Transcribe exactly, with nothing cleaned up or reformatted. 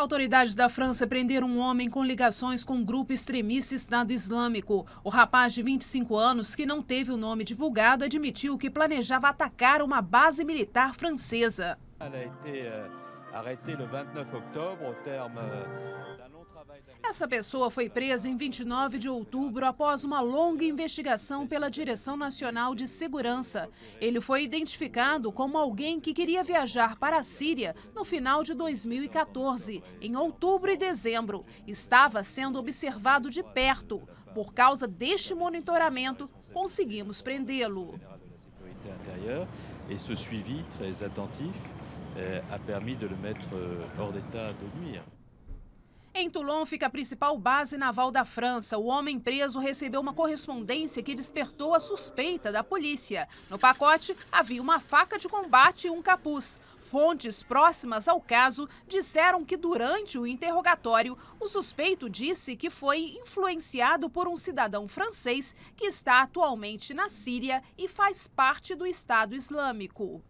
Autoridades da França prenderam um homem com ligações com um grupo extremista Estado Islâmico. O rapaz de vinte e cinco anos, que não teve o nome divulgado, admitiu que planejava atacar uma base militar francesa. Essa pessoa foi presa em vinte e nove de outubro após uma longa investigação pela Direção Nacional de Segurança. Ele foi identificado como alguém que queria viajar para a Síria no final de dois mil e quatorze, em outubro e dezembro. Estava sendo observado de perto. Por causa deste monitoramento, conseguimos prendê-lo. Esse suivi très attentif a permis de le mettre hors d'état de nuire. Em Toulon fica a principal base naval da França. O homem preso recebeu uma correspondência que despertou a suspeita da polícia. No pacote havia uma faca de combate e um capuz. Fontes próximas ao caso disseram que durante o interrogatório, o suspeito disse que foi influenciado por um cidadão francês que está atualmente na Síria e faz parte do Estado Islâmico.